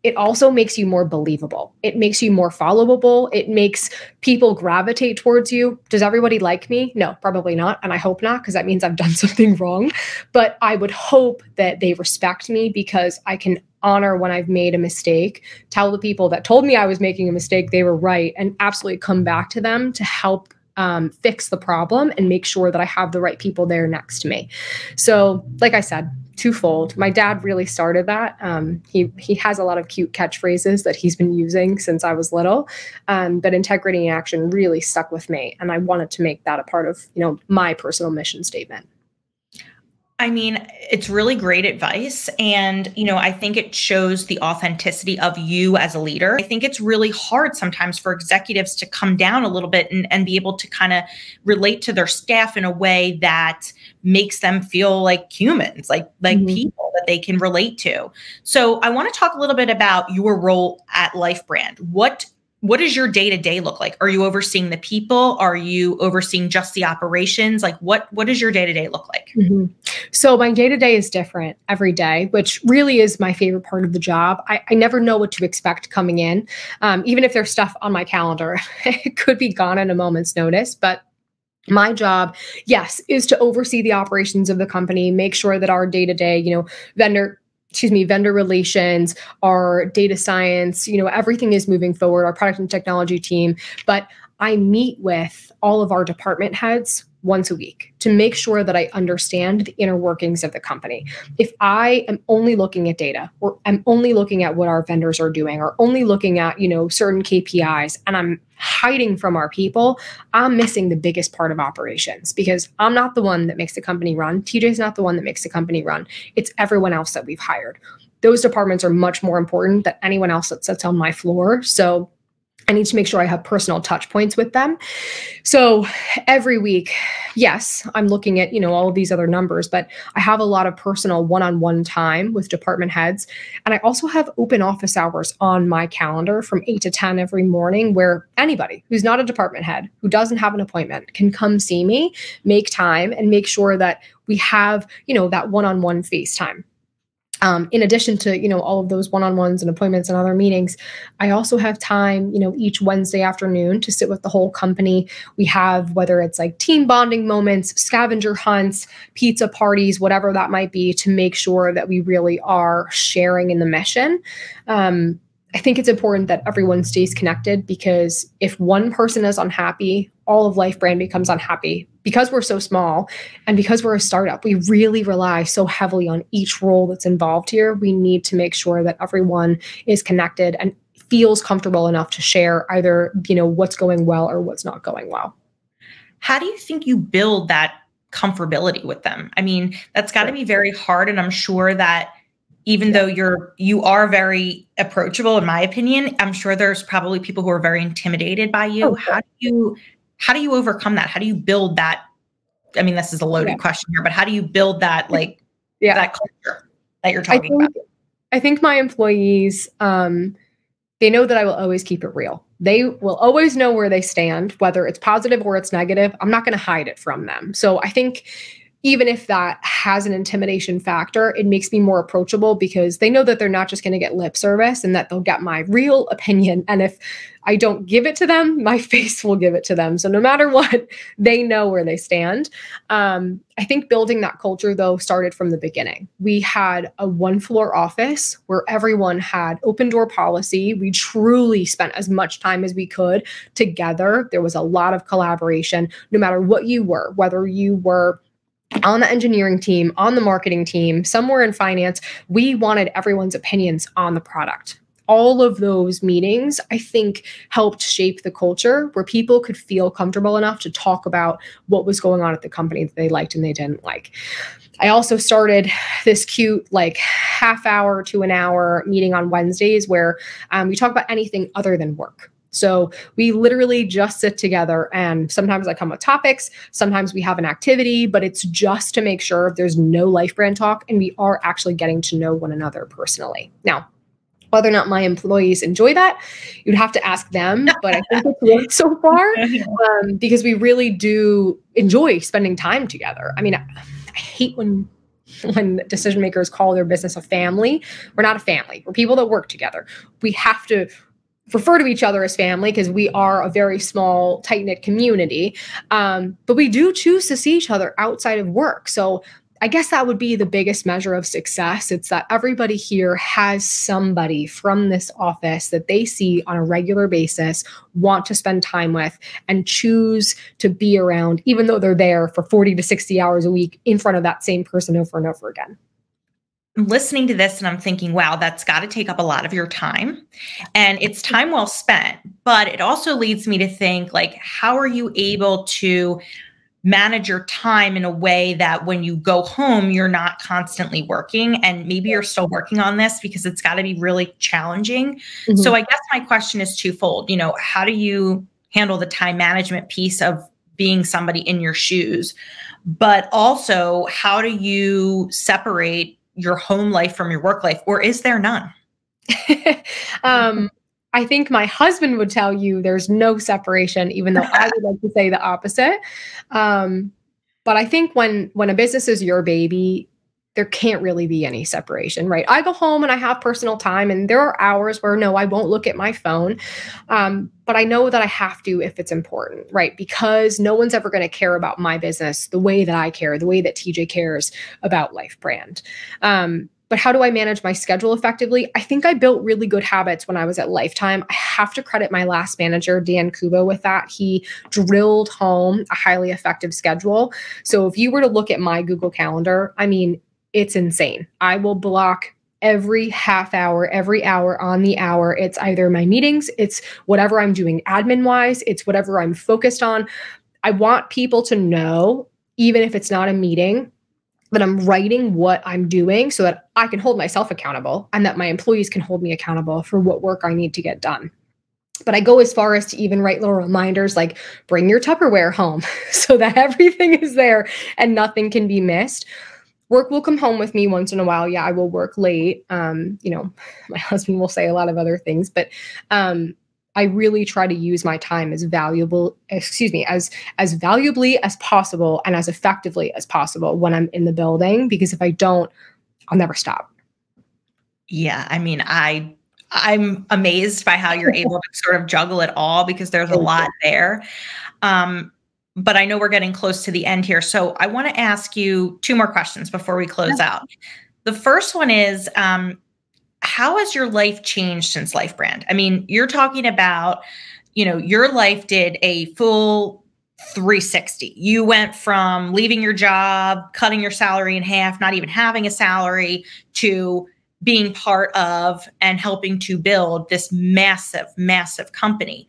it also makes you more believable. It makes you more followable. It makes people gravitate towards you. Does everybody like me? No, probably not. And I hope not, because that means I've done something wrong. But I would hope that they respect me, because I can honor when I've made a mistake, tell the people that told me I was making a mistake they were right, and absolutely come back to them to help um, fix the problem and make sure that I have the right people there next to me. So like I said, twofold. My dad really started that. Um, he, he has a lot of cute catchphrases that he's been using since I was little. Um, but integrity in action really stuck with me, and I wanted to make that a part of, you know, my personal mission statement. I mean, it's really great advice. And, you know, I think it shows the authenticity of you as a leader. I think it's really hard sometimes for executives to come down a little bit and, and be able to kind of relate to their staff in a way that makes them feel like humans, like, like mm-hmm. people that they can relate to. So I want to talk a little bit about your role at LifeBrand. What what does your day-to-day look like? Are you overseeing the people? Are you overseeing just the operations? Like what, what does your day-to-day look like? Mm-hmm. So my day-to-day is different every day, which really is my favorite part of the job. I, I never know what to expect coming in. Um, even if there's stuff on my calendar, it could be gone in a moment's notice, but my job, yes, is to oversee the operations of the company, make sure that our day-to-day, you know, vendor excuse me, vendor relations, our data science, you know, everything is moving forward, our product and technology team. But I meet with all of our department heads once a week to make sure that I understand the inner workings of the company. If I am only looking at data, or I'm only looking at what our vendors are doing, or only looking at, you know, certain K P Is, and I'm hiding from our people, I'm missing the biggest part of operations, because I'm not the one that makes the company run. T J's not the one that makes the company run. It's everyone else that we've hired. Those departments are much more important than anyone else that sits on my floor. So I need to make sure I have personal touch points with them. So every week, yes, I'm looking at, you know, all of these other numbers, but I have a lot of personal one-on-one time with department heads. And I also have open office hours on my calendar from eight to ten every morning, where anybody who's not a department head, who doesn't have an appointment, can come see me, make time, and make sure that we have, you know, that one-on-one face time. Um, in addition to, you know, all of those one-on-ones and appointments and other meetings, I also have time, you know, each Wednesday afternoon to sit with the whole company. We have, whether it's like team bonding moments, scavenger hunts, pizza parties, whatever that might be, to make sure that we really are sharing in the mission. Um, I think it's important that everyone stays connected, because if one person is unhappy, all of LifeBrand becomes unhappy. Because we're so small and because we're a startup, we really rely so heavily on each role that's involved here. We need to make sure that everyone is connected and feels comfortable enough to share either, you know, what's going well or what's not going well. How do you think you build that comfortability with them? I mean, that's got to be very hard. And I'm sure that even though you're, you are very approachable, in my opinion, I'm sure there's probably people who are very intimidated by you. Oh, sure. How do you... How do you overcome that? How do you build that? I mean, this is a loaded yeah. question here, but how do you build that, like yeah. that culture that you're talking I think, about? I think my employees, um, they know that I will always keep it real. They will always know where they stand, whether it's positive or it's negative. I'm not going to hide it from them. So I think even if that has an intimidation factor, it makes me more approachable, because they know that they're not just going to get lip service and that they'll get my real opinion. And if I don't give it to them, my face will give it to them. So no matter what, they know where they stand. Um, I think building that culture, though, started from the beginning. We had a one-floor office where everyone had open-door policy. We truly spent as much time as we could together. There was a lot of collaboration, no matter what you were, whether you were on the engineering team, on the marketing team, somewhere in finance. We wanted everyone's opinions on the product. All of those meetings, I think, helped shape the culture where people could feel comfortable enough to talk about what was going on at the company that they liked and they didn't like. I also started this cute, like, half hour to an hour meeting on Wednesdays where um, we talk about anything other than work. So we literally just sit together, and sometimes I come with topics, sometimes we have an activity, but it's just to make sure there's no LifeBrand talk and we are actually getting to know one another personally. Now, whether or not my employees enjoy that, you'd have to ask them, but I think it's worked so far um, because we really do enjoy spending time together. I mean, I, I hate when... when decision makers call their business a family. We're not a family. We're people that work together. We have to refer to each other as family because we are a very small, tight-knit community. Um, but we do choose to see each other outside of work. So I guess that would be the biggest measure of success. It's that everybody here has somebody from this office that they see on a regular basis, want to spend time with, and choose to be around, even though they're there for forty to sixty hours a week in front of that same person over and over again. I'm listening to this and I'm thinking, wow, that's got to take up a lot of your time, and it's time well spent. But it also leads me to think, like, how are you able to manage your time in a way that when you go home, you're not constantly working? And maybe you're still working on this, because it's got to be really challenging. Mm-hmm. So I guess my question is twofold. You know, how do you handle the time management piece of being somebody in your shoes, but also how do you separate your home life from your work life, or is there none? um, I think my husband would tell you there's no separation, even though I would like to say the opposite. Um, but I think when, when a business is your baby, there can't really be any separation, right? I go home and I have personal time, and there are hours where, no, I won't look at my phone. Um, but I know that I have to if it's important, right? Because no one's ever going to care about my business the way that I care, the way that T J cares about LifeBrand. Um, but how do I manage my schedule effectively? I think I built really good habits when I was at Lifetime. I have to credit my last manager, Dan Kubo, with that. He drilled home a highly effective schedule. So if you were to look at my Google Calendar, I mean, it's insane. I will block every half hour, every hour on the hour. It's either my meetings, it's whatever I'm doing admin wise, it's whatever I'm focused on. I want people to know, even if it's not a meeting, that I'm writing what I'm doing so that I can hold myself accountable and that my employees can hold me accountable for what work I need to get done. But I go as far as to even write little reminders like bring your Tupperware home so that everything is there and nothing can be missed. Work will come home with me once in a while. Yeah, I will work late. Um, you know, my husband will say a lot of other things, but um, I really try to use my time as valuable, excuse me, as as valuably as possible and as effectively as possible when I'm in the building, because if I don't, I'll never stop. Yeah, I mean, I I'm amazed by how you're able to sort of juggle it all, because there's a lot there. Um, But I know we're getting close to the end here. So I want to ask you two more questions before we close out. The first one is, um, how has your life changed since LifeBrand? I mean, you're talking about, you know, your life did a full three sixty. You went from leaving your job, cutting your salary in half, not even having a salary, to being part of and helping to build this massive, massive company.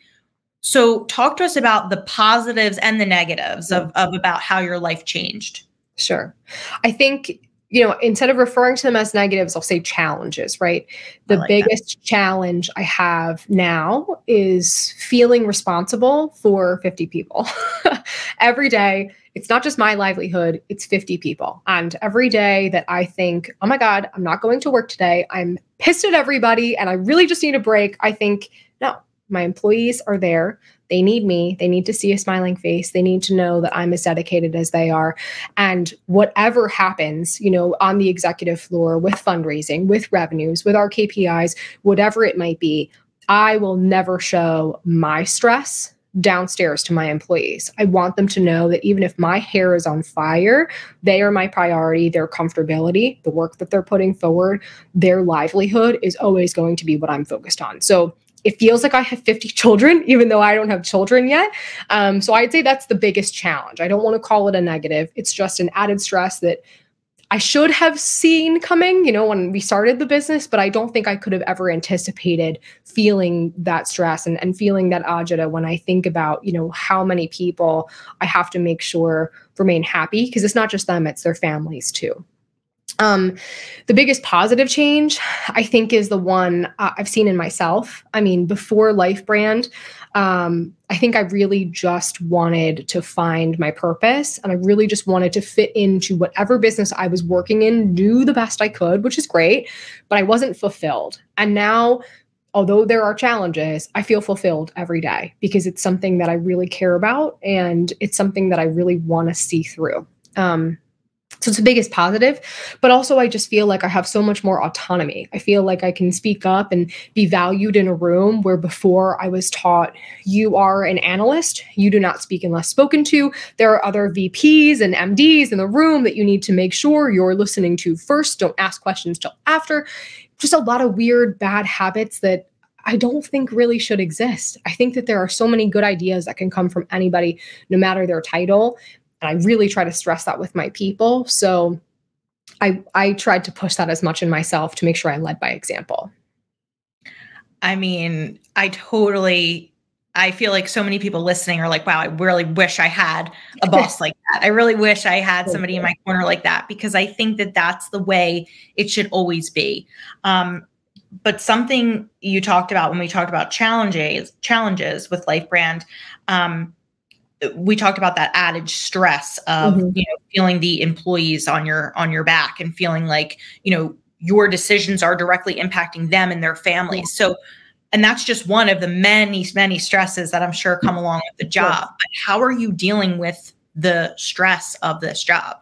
So talk to us about the positives and the negatives of, of about how your life changed. Sure. I think, you know, instead of referring to them as negatives, I'll say challenges, right? The like biggest that. challenge I have now is feeling responsible for fifty people every day. It's not just my livelihood, it's fifty people. And every day that I think, oh my God, I'm not going to work today, I'm pissed at everybody and I really just need a break, I think, no. My employees are there. They need me. They need to see a smiling face. They need to know that I'm as dedicated as they are. And whatever happens, you know, on the executive floor with fundraising, with revenues, with our K P Is, whatever it might be, I will never show my stress downstairs to my employees. I want them to know that even if my hair is on fire, they are my priority, their comfortability, the work that they're putting forward, their livelihood is always going to be what I'm focused on. So it feels like I have fifty children, even though I don't have children yet. Um, so I'd say that's the biggest challenge. I don't want to call it a negative. It's just an added stress that I should have seen coming, you know, when we started the business, but I don't think I could have ever anticipated feeling that stress and, and feeling that agita when I think about, you know, how many people I have to make sure remain happy, because it's not just them, it's their families too. Um, the biggest positive change, I think, is the one uh, I've seen in myself. I mean, before LifeBrand, um, I think I really just wanted to find my purpose, and I really just wanted to fit into whatever business I was working in, do the best I could, which is great, but I wasn't fulfilled. And now, although there are challenges, I feel fulfilled every day because it's something that I really care about, and it's something that I really want to see through. Um, So it's the biggest positive, but also I just feel like I have so much more autonomy. I feel like I can speak up and be valued in a room where before I was taught you are an analyst, you do not speak unless spoken to. There are other V Ps and M Ds in the room that you need to make sure you're listening to first. Don't ask questions till after. Just a lot of weird, bad habits that I don't think really should exist. I think that there are so many good ideas that can come from anybody, no matter their title. And I really try to stress that with my people. So I, I tried to push that as much in myself to make sure I led by example. I mean, I totally, I feel like so many people listening are like, wow, I really wish I had a boss like that. I really wish I had somebody in my corner like that, because I think that that's the way it should always be. Um, but something you talked about when we talked about challenges, challenges with LifeBrand, um, we talked about that added stress of, mm-hmm. you know, feeling the employees on your, on your back and feeling like, you know, your decisions are directly impacting them and their families. So And that's just one of the many, many stresses that I'm sure come along with the job. Sure. But how are you dealing with the stress of this job?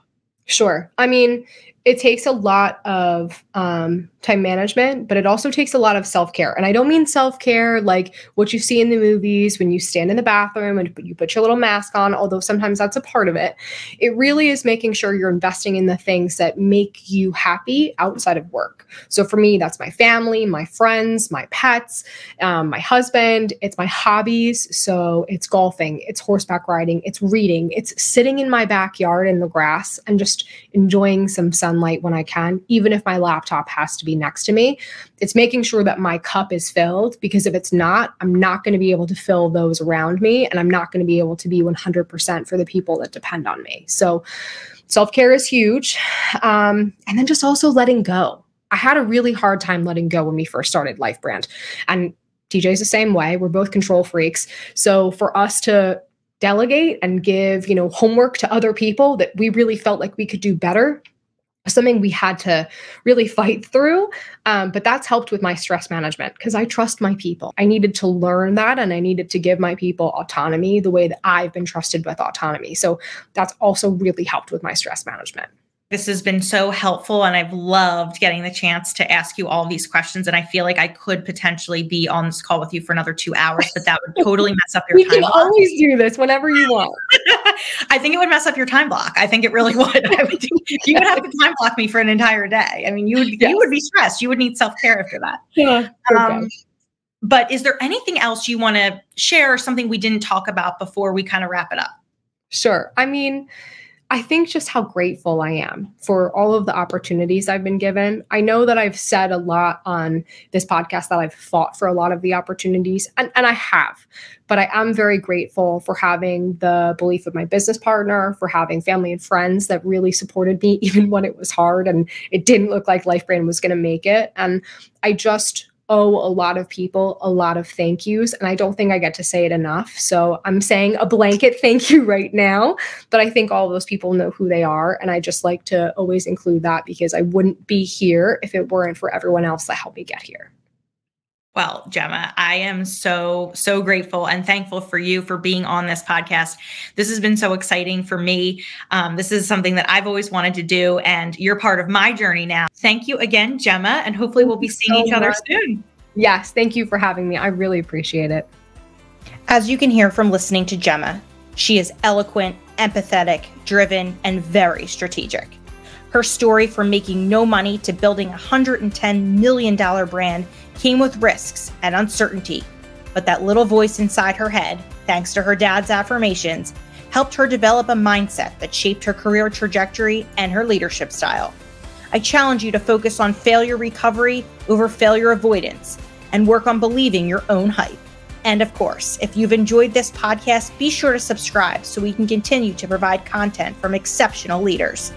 Sure. I mean, it takes a lot of um, time management, but it also takes a lot of self-care. And I don't mean self-care like what you see in the movies when you stand in the bathroom and you put your little mask on, although sometimes that's a part of it. It really is making sure you're investing in the things that make you happy outside of work. So for me, that's my family, my friends, my pets, um, my husband, it's my hobbies. So it's golfing, it's horseback riding, it's reading, it's sitting in my backyard in the grass and just enjoying some sun. Light when I can, even if my laptop has to be next to me. It's making sure that my cup is filled, because if it's not, I'm not going to be able to fill those around me, and I'm not going to be able to be one hundred percent for the people that depend on me. So self-care is huge. Um, and then just also letting go. I had a really hard time letting go when we first started LifeBrand. And T J's the same way. We're both control freaks. So for us to delegate and give, you know, homework to other people that we really felt like we could do better, something we had to really fight through. Um, but that's helped with my stress management, because I trust my people. I needed to learn that, and I needed to give my people autonomy the way that I've been trusted with autonomy. So that's also really helped with my stress management. This has been so helpful, and I've loved getting the chance to ask you all these questions. And I feel like I could potentially be on this call with you for another two hours, but that would totally mess up your time block. You can always do this whenever you want. I think it would mess up your time block. I think it really would. I would you would have to time block me for an entire day. I mean, you would, yes. you would be stressed. You would need self-care after that. Yeah, okay. Um, but is there anything else you want to share, or something we didn't talk about before we kind of wrap it up? Sure. I mean, I think just how grateful I am for all of the opportunities I've been given. I know that I've said a lot on this podcast that I've fought for a lot of the opportunities, and, and I have, but I am very grateful for having the belief of my business partner, for having family and friends that really supported me even when it was hard and it didn't look like LifeBrand was going to make it. And I just owe a lot of people a lot of thank yous, and I don't think I get to say it enough. So I'm saying a blanket thank you right now, but I think all of those people know who they are, and I just like to always include that, because I wouldn't be here if it weren't for everyone else that helped me get here. Well, Jemma, I am so, so grateful and thankful for you for being on this podcast. This has been so exciting for me. Um, this is something that I've always wanted to do, and you're part of my journey now. Thank you again, Jemma, and hopefully we'll be seeing each other soon. Yes, thank you for having me. I really appreciate it. As you can hear from listening to Jemma, she is eloquent, empathetic, driven, and very strategic. Her story from making no money to building a one hundred ten million dollars brand came with risks and uncertainty, but that little voice inside her head, thanks to her dad's affirmations, helped her develop a mindset that shaped her career trajectory and her leadership style. I challenge you to focus on failure recovery over failure avoidance, and work on believing your own hype. And of course, if you've enjoyed this podcast, be sure to subscribe so we can continue to provide content from exceptional leaders.